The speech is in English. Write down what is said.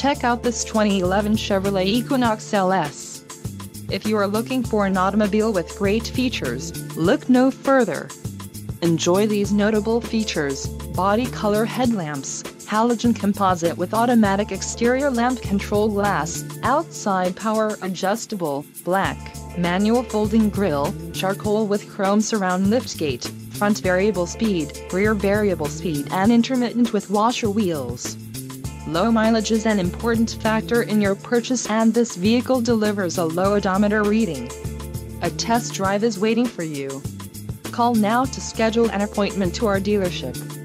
Check out this 2011 Chevrolet Equinox LS. If you are looking for an automobile with great features, look no further. Enjoy these notable features: body color headlamps, halogen composite with automatic exterior lamp control glass, outside power adjustable, black, manual folding grille, charcoal with chrome surround liftgate, front variable speed, rear variable speed and intermittent with washer wheels. Low mileage is an important factor in your purchase, and this vehicle delivers a low odometer reading. A test drive is waiting for you. Call now to schedule an appointment to our dealership.